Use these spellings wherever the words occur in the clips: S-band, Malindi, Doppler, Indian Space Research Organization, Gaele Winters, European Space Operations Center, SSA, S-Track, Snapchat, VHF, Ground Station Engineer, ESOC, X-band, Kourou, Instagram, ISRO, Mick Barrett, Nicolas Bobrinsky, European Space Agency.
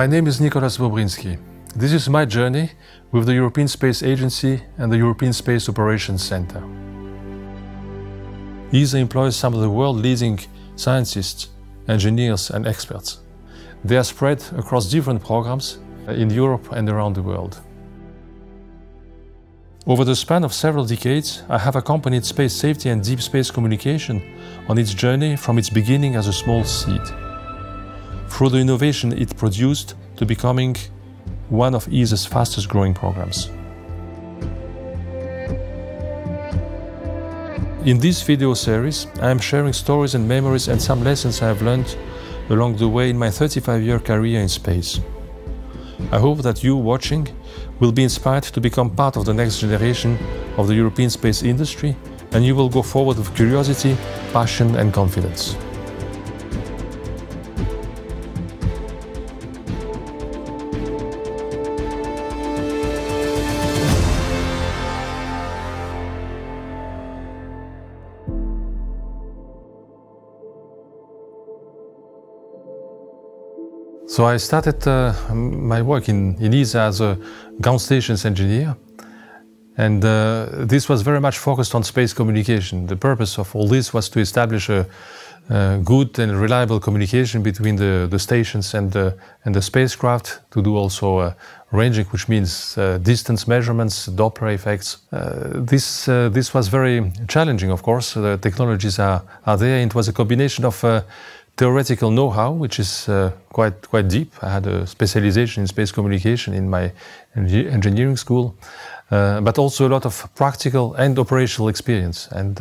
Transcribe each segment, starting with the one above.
My name is Nicolas Bobrinsky. This is my journey with the European Space Agency and the European Space Operations Center. ESA employs some of the world's leading scientists, engineers and experts. They are spread across different programs in Europe and around the world. Over the span of several decades, I have accompanied space safety and deep space communication on its journey from its beginning as a small seed, through the innovation it produced, to becoming one of ESA's fastest growing programs. In this video series, I am sharing stories and memories and some lessons I have learned along the way in my 35-year career in space. I hope that you watching will be inspired to become part of the next generation of the European space industry, and you will go forward with curiosity, passion and confidence. So I started my work in ESA as a ground stations engineer, and this was very much focused on space communication. The purpose of all this was to establish a good and reliable communication between the stations and the spacecraft, to do also ranging, which means distance measurements, Doppler effects. This was very challenging, of course. The technologies are there, and it was a combination of theoretical know-how, which is quite deep. I had a specialization in space communication in my engineering school, but also a lot of practical and operational experience. And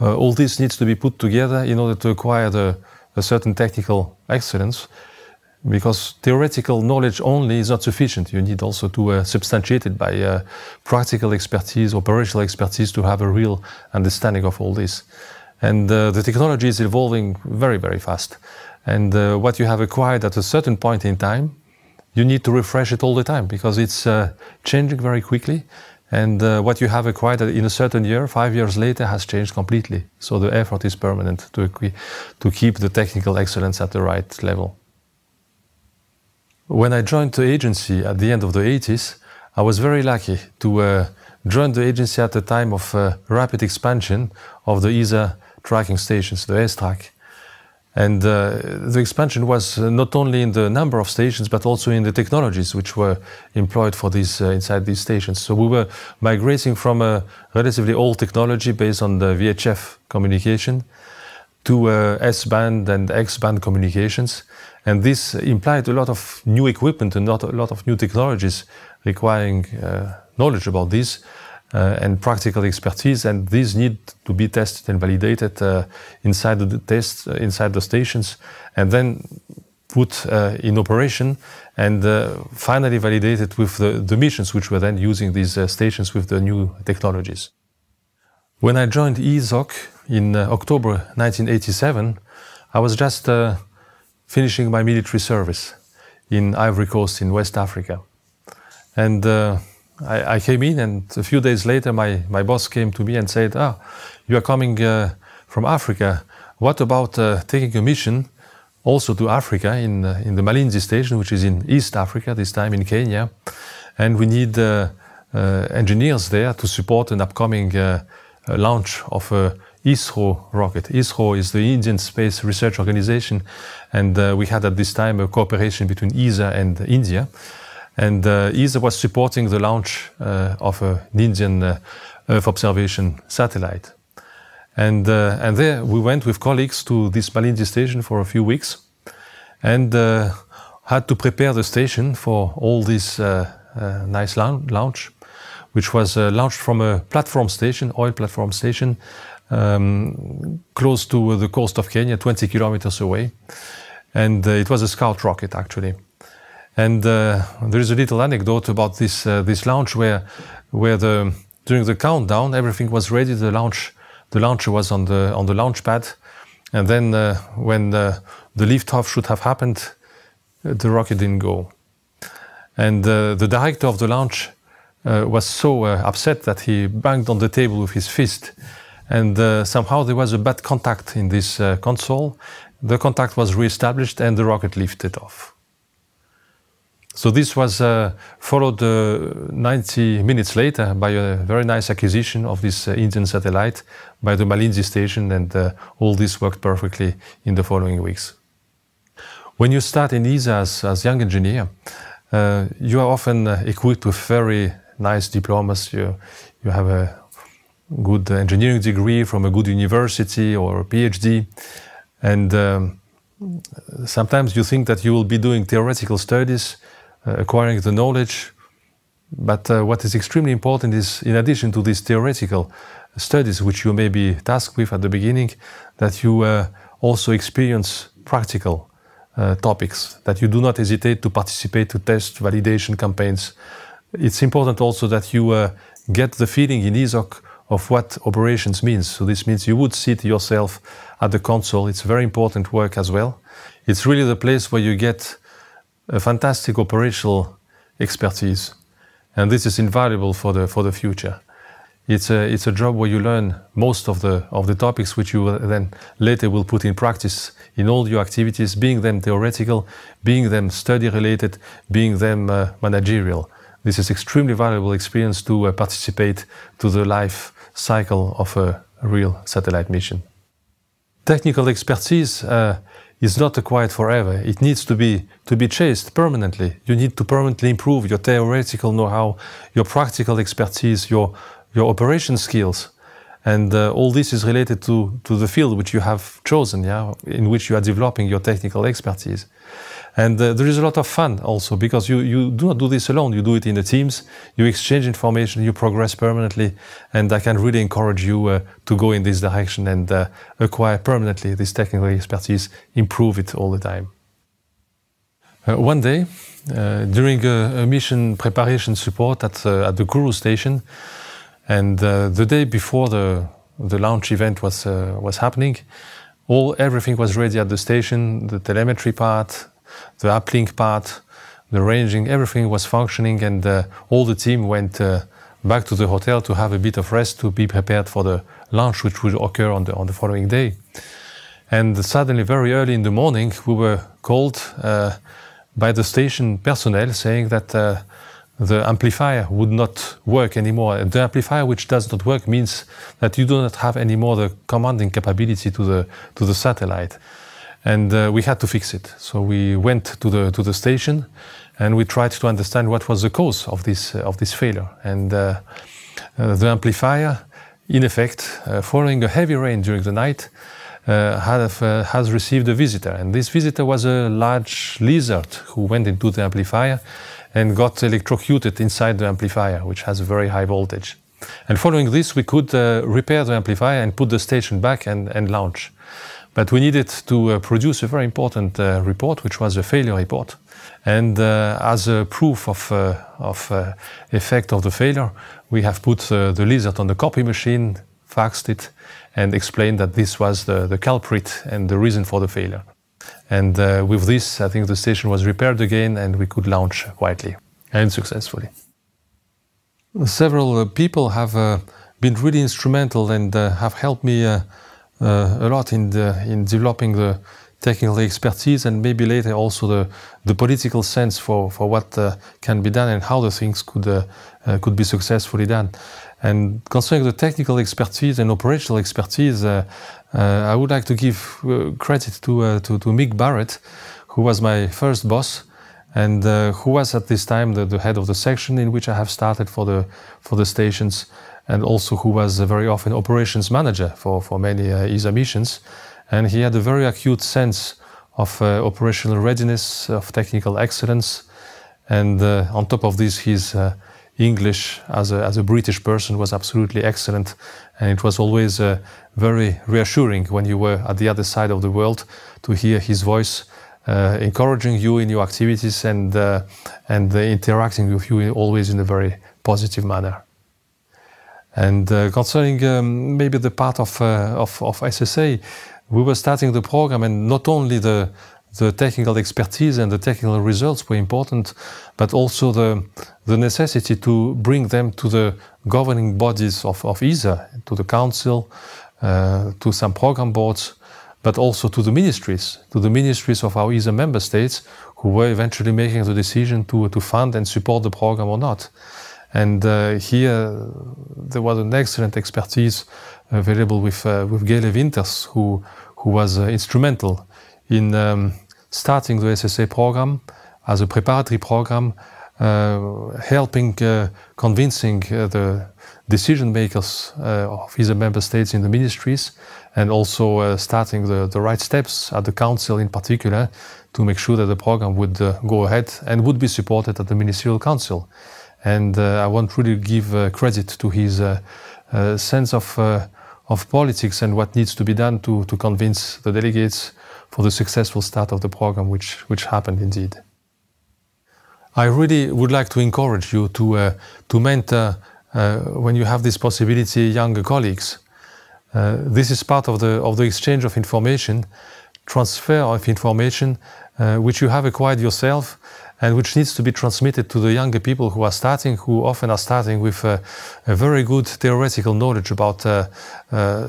all this needs to be put together in order to acquire a certain technical excellence, because theoretical knowledge only is not sufficient. You need also to substantiate it by practical expertise, operational expertise, to have a real understanding of all this. And the technology is evolving very, very fast. And what you have acquired at a certain point in time, you need to refresh it all the time, because it's changing very quickly. And what you have acquired in a certain year, 5 years later, has changed completely. So the effort is permanent to keep the technical excellence at the right level. When I joined the agency at the end of the 80s, I was very lucky to join the agency at the time of rapid expansion of the ESA tracking stations, the S-Track. And the expansion was not only in the number of stations, but also in the technologies which were employed for these, inside these stations. So we were migrating from a relatively old technology based on the VHF communication to S-band and X-band communications. And this implied a lot of new equipment and a lot of new technologies requiring knowledge about this and practical expertise, and these need to be tested and validated inside the tests, inside the stations, and then put in operation and finally validated with the missions, which were then using these stations with the new technologies. When I joined ESOC in October 1987, I was just finishing my military service in Ivory Coast in West Africa. And I came in, and a few days later my boss came to me and said, "Ah, you are coming from Africa. What about taking a mission also to Africa in the Malindi station, which is in East Africa, this time in Kenya, and we need engineers there to support an upcoming launch of a ISRO rocket." ISRO is the Indian Space Research Organization, and we had at this time a cooperation between ESA and India. And ESA was supporting the launch of an Indian Earth observation satellite. And there we went with colleagues to this Malindi station for a few weeks, and had to prepare the station for all this nice launch, which was launched from a platform station, oil platform station, close to the coast of Kenya, 20 kilometers away. And it was a scout rocket, actually. And there is a little anecdote about this this launch, where during the countdown everything was ready. The launcher was on the launch pad, and then when the liftoff should have happened, the rocket didn't go. And the director of the launch was so upset that he banged on the table with his fist, and somehow there was a bad contact in this console. The contact was re-established, and the rocket lifted off. So this was followed 90 minutes later by a very nice acquisition of this Indian satellite by the Malindi station, and all this worked perfectly in the following weeks. When you start in ESA as young engineer, you are often equipped with very nice diplomas. You have a good engineering degree from a good university or a PhD, and sometimes you think that you will be doing theoretical studies, acquiring the knowledge, but what is extremely important is, in addition to these theoretical studies which you may be tasked with at the beginning, that you also experience practical topics, that you do not hesitate to participate to test validation campaigns. It's important also that you get the feeling in ESOC of what operations means. So this means you would sit yourself at the console. It's very important work as well. It's really the place where you get a fantastic operational expertise, and this is invaluable for the future. It's a job where you learn most of the topics which you will then later will put in practice in all your activities, being them theoretical, being them study related, being them managerial. This is extremely valuable experience to participate to the life cycle of a real satellite mission. Technical expertise is not acquired forever. It needs to be chased permanently. You need to permanently improve your theoretical know-how, your practical expertise, your operation skills, and all this is related to the field which you have chosen, yeah, in which you are developing your technical expertise. And there is a lot of fun also, because you do not do this alone. You do it in the teams, you exchange information, you progress permanently, and I can really encourage you to go in this direction and acquire permanently this technical expertise, improve it all the time. One day, during a mission preparation support at the Kourou station, and the day before the launch event was happening, everything was ready at the station, the telemetry part, the uplink part, the ranging, everything was functioning, and all the team went back to the hotel to have a bit of rest, to be prepared for the launch which would occur on the following day. And suddenly, very early in the morning, we were called by the station personnel saying that the amplifier would not work anymore. The amplifier which does not work means that you do not have anymore the commanding capability to the satellite. And we had to fix it. So we went to the station, and we tried to understand what was the cause of this failure. And the amplifier, in effect, following a heavy rain during the night, has received a visitor. And this visitor was a large lizard who went into the amplifier and got electrocuted inside the amplifier, which has a very high voltage. And following this, we could repair the amplifier and put the station back and launch. But we needed to produce a very important report, which was a failure report. And as a proof of effect of the failure, we have put the lizard on the copy machine, faxed it, and explained that this was the culprit and the reason for the failure. And with this, I think the station was repaired again, and we could launch quietly and successfully. Several people have been really instrumental and have helped me a lot in developing the technical expertise, and maybe later also the political sense for what can be done and how the things could be successfully done. And concerning the technical expertise and operational expertise, I would like to give credit to Mick Barrett, who was my first boss, and who was at this time the head of the section in which I have started for the stations, and also who was very often operations manager for many ESA missions. And he had a very acute sense of operational readiness, of technical excellence, and on top of this, his English as a British person was absolutely excellent, and it was always very reassuring when you were at the other side of the world to hear his voice encouraging you in your activities and interacting with you always in a very positive manner. And concerning maybe the part of SSA, we were starting the program, and not only the technical expertise and the technical results were important, but also the necessity to bring them to the governing bodies of ESA, to the council, to some program boards, but also to the ministries of our ESA member states who were eventually making the decision to fund and support the program or not. And here there was an excellent expertise available with Gaele Winters, who was instrumental in starting the SSA program as a preparatory program, helping convincing the decision makers of ESA member states in the ministries, and also starting the right steps at the council in particular to make sure that the program would go ahead and would be supported at the ministerial council. And I want to really give credit to his sense of politics and what needs to be done to convince the delegates for the successful start of the program, which happened indeed. I really would like to encourage you to mentor, when you have this possibility, younger colleagues. This is part of the exchange of information, transfer of information, which you have acquired yourself and which needs to be transmitted to the younger people who are starting, who often are starting with a very good theoretical knowledge about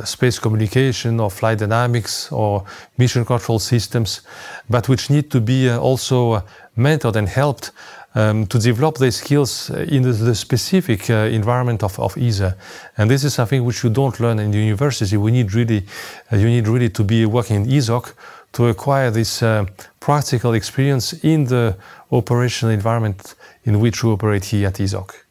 space communication or flight dynamics or mission control systems, but which need to be also mentored and helped to develop their skills in the specific environment of ESA. And this is something which you don't learn in the university. We need really, you need really to be working in ESOC to acquire this practical experience in the operational environment in which we operate here at ESOC.